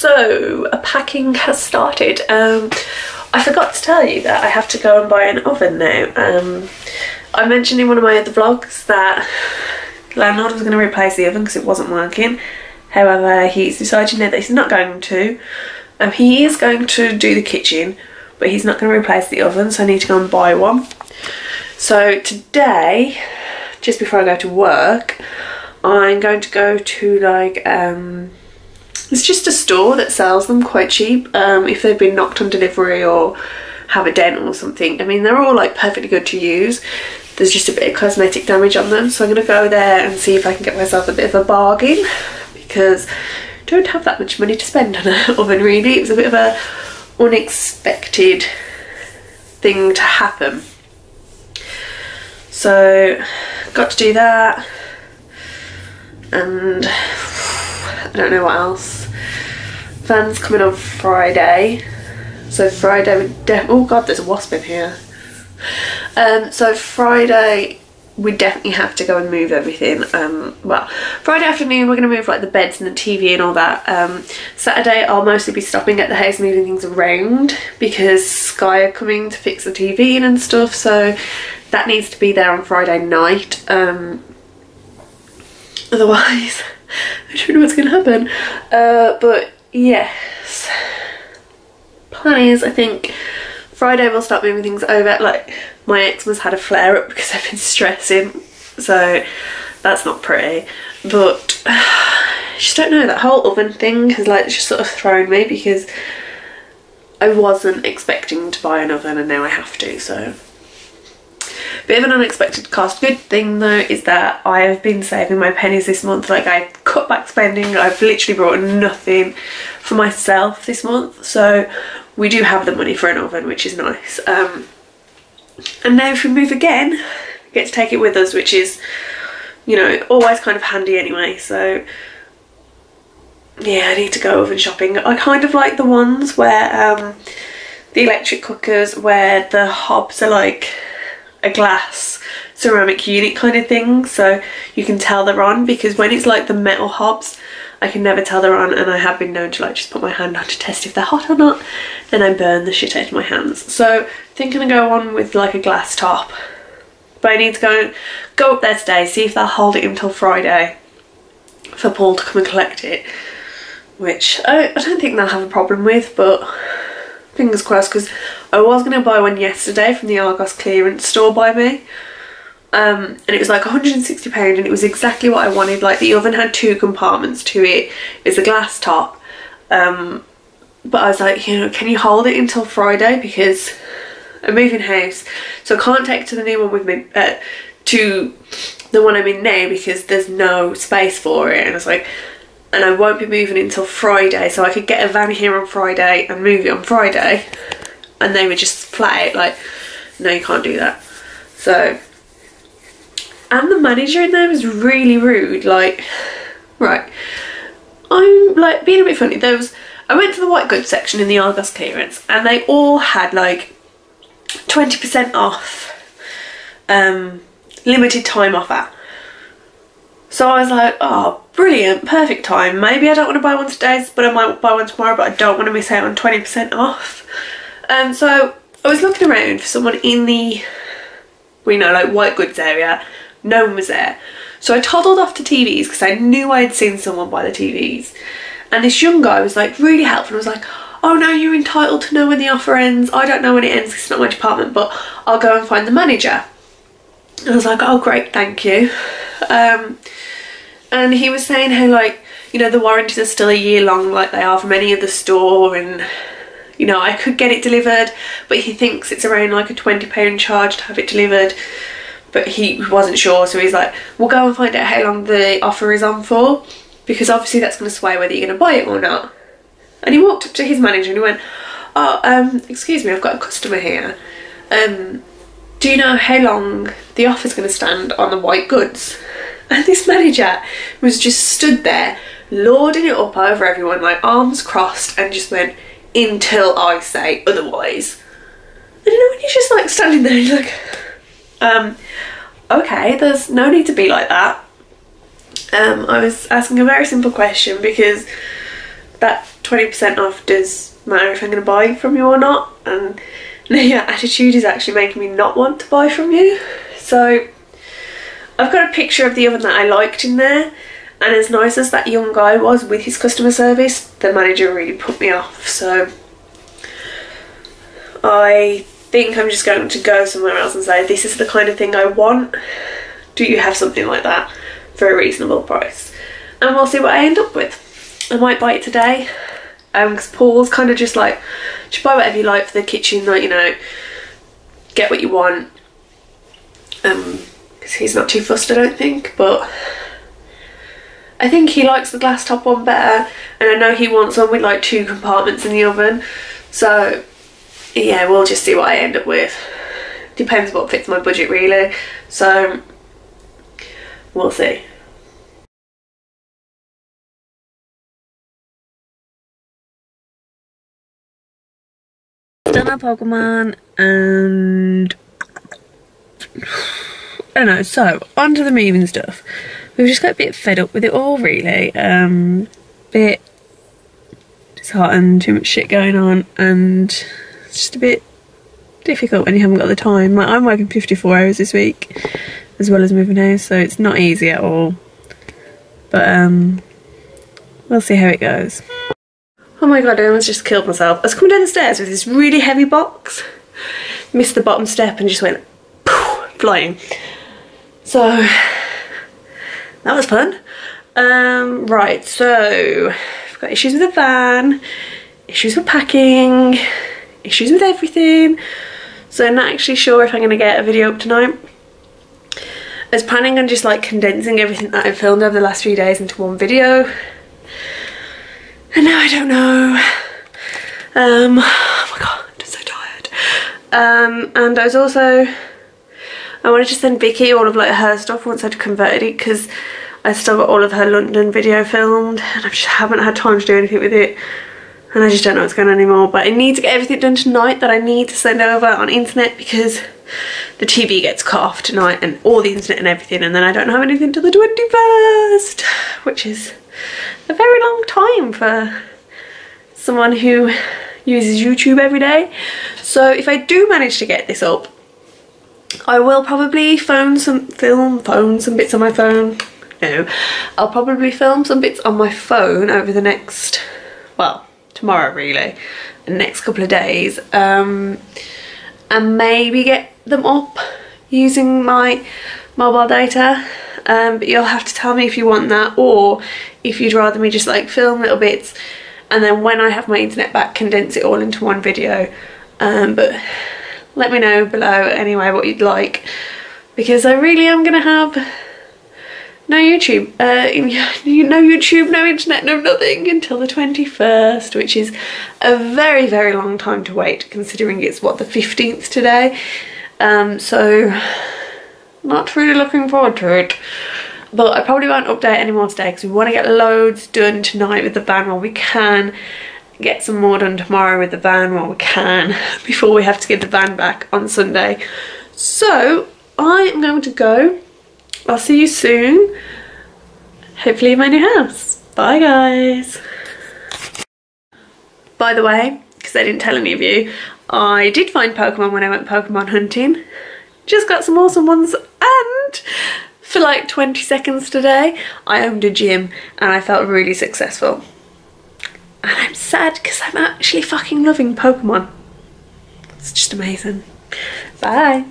So a packing has started. I forgot to tell you that I have to go and buy an oven now. I mentioned in one of my other vlogs that landlord was going to replace the oven because it wasn't working. However, he's decided now that he's not going to. He is going to do the kitchen, but he's not going to replace the oven, so I need to go and buy one. So today, just before I go to work, I'm going to go to like, it's just a store that sells them quite cheap, if they've been knocked on delivery or have a dent or something. I mean, they're all like perfectly good to use. There's just a bit of cosmetic damage on them, so I'm going to go there and see if I can get myself a bit of a bargain, because I don't have that much money to spend on an oven really. It was a bit of a unexpected thing to happen. So got to do that, and I don't know what else. Van's coming on Friday, so Friday would definitely, oh god, there's a wasp in here. So Friday we definitely have to go and move everything. Well, Friday afternoon we're gonna move like the beds and the TV and all that. Saturday I'll mostly be stopping at the house moving things around because Sky are coming to fix the TV and stuff, so that needs to be there on Friday night. Otherwise I don't know what's gonna happen. But yes, plan is, I think Friday we'll start moving things over. Like, my eczema's had a flare up because I've been stressing, so that's not pretty. But I just don't know, that whole oven thing has like just sort of thrown me, because I wasn't expecting to buy an oven and now I have to, so. Bit of an unexpected cost. Good thing though is that I have been saving my pennies this month. Like, I cut back spending. I've literally brought nothing for myself this month, so we do have the money for an oven, which is nice. And now if we move again, we get to take it with us, which is, you know, always kind of handy anyway. So yeah, I need to go oven shopping. I kind of like the ones where the electric cookers, where the hobs are like a glass ceramic unit kind of thing, so you can tell they're on, because when it's like the metal hobs, I can never tell they're on, and I have been known to like just put my hand on to test if they're hot or not, then I burn the shit out of my hands. So I think I'm gonna go on with like a glass top, but I need to go up there today, see if they'll hold it until Friday for Paul to come and collect it, which I don't think they'll have a problem with, but fingers crossed, because I was going to buy one yesterday from the Argos clearance store by me, and it was like £160, and it was exactly what I wanted. Like, the oven had two compartments to it. It's a glass top, but I was like, you know, can you hold it until Friday, because I'm moving house, so I can't take to the new one with me, to the one I'm in now, because there's no space for it. And I was like, and I won't be moving until Friday, so I could get a van here on Friday and move it on Friday. And they were just flat out like, no, you can't do that. So, and the manager in there was really rude. Like, right, I'm like being a bit funny. There was, I went to the white goods section in the Argos clearance, and they all had like 20% off, limited time offer. So I was like, oh, brilliant, perfect time. Maybe I don't want to buy one today, but I might buy one tomorrow, but I don't want to miss out on 20% off. So I was looking around for someone in the, well, you know, like white goods area. No one was there. So I toddled off to TVs because I knew I had seen someone buy the TVs. And this young guy was like really helpful. I was like, oh no, you're entitled to know when the offer ends. I don't know when it ends, it's not my department, but I'll go and find the manager. And I was like, oh great, thank you. And he was saying how, like, you know, the warranties are still a year long like they are from any other store, and you know, I could get it delivered, but he thinks it's around like a £20 charge to have it delivered, but he wasn't sure. So he's like, we'll go and find out how long the offer is on for, because obviously that's going to sway whether you're going to buy it or not. And he walked up to his manager and he went, oh, excuse me, I've got a customer here, do you know how long the offer's going to stand on the white goods? And this manager was just stood there, lording it up over everyone, like arms crossed, and just went, until I say otherwise. And you know, when you're just like standing there, you're like, okay, there's no need to be like that. I was asking a very simple question, because that 20% off does matter if I'm going to buy from you or not, and now your attitude is actually making me not want to buy from you. So I've got a picture of the oven that I liked in there, and as nice as that young guy was with his customer service, the manager really put me off, so I think I'm just going to go somewhere else and say, this is the kind of thing I want, do you have something like that for a reasonable price? And we'll see what I end up with. I might buy it today, because Paul's kind of just like, just buy whatever you like for the kitchen, like, you know, get what you want, because he's not too fussed, I don't think, but I think he likes the glass top one better, and I know he wants one with like 2 compartments in the oven, so yeah, we'll just see what I end up with. Depends what fits my budget really, so we'll see. Done our Pokemon, and I don't know, so on to the moving stuff. We've just got a bit fed up with it all really, bit disheartened, too much shit going on, and it's just a bit difficult when you haven't got the time. Like, I'm working 54 hours this week as well as moving house, so it's not easy at all, but we'll see how it goes. Oh my god, I almost just killed myself. I was coming down the stairs with this really heavy box, missed the bottom step and just went poof, flying, so that was fun. Right, so I've got issues with the van, issues with packing, issues with everything, so I'm not actually sure if I'm going to get a video up tonight. I was planning on just like condensing everything that I've filmed over the last few days into one video, and now I don't know. Oh my god, I'm so tired. And I was also, I wanted to send Vicky all of like her stuff once I'd converted it, because I still got all of her London video filmed and I just haven't had time to do anything with it. And I just don't know what's going on anymore, but I need to get everything done tonight that I need to send over on internet, because the TV gets cut off tonight and all the internet and everything, and then I don't have anything till the 21st, which is a very long time for someone who uses YouTube every day. So if I do manage to get this up, I will probably film some bits on my phone. No, I'll probably film some bits on my phone over the next, well, tomorrow really, the next couple of days, and maybe get them up using my mobile data, but you'll have to tell me if you want that, or if you'd rather me just like film little bits and then when I have my internet back condense it all into one video. But let me know below anyway what you'd like, because I really am gonna have no YouTube, no YouTube, no internet, no nothing until the 21st, which is a very, very long time to wait, considering it's, what, the 15th today. So, not really looking forward to it. But I probably won't update anymore today, because we want to get loads done tonight with the van while we can, get some more done tomorrow with the van while we can, before we have to get the van back on Sunday. So, I am going to go. I'll see you soon, hopefully in my new house. Bye guys. By the way, because I didn't tell any of you, I did find Pokemon when I went Pokemon hunting. Just got some awesome ones, and for like 20 seconds today I owned a gym and I felt really successful. And I'm sad because I'm actually fucking loving Pokemon. It's just amazing. Bye.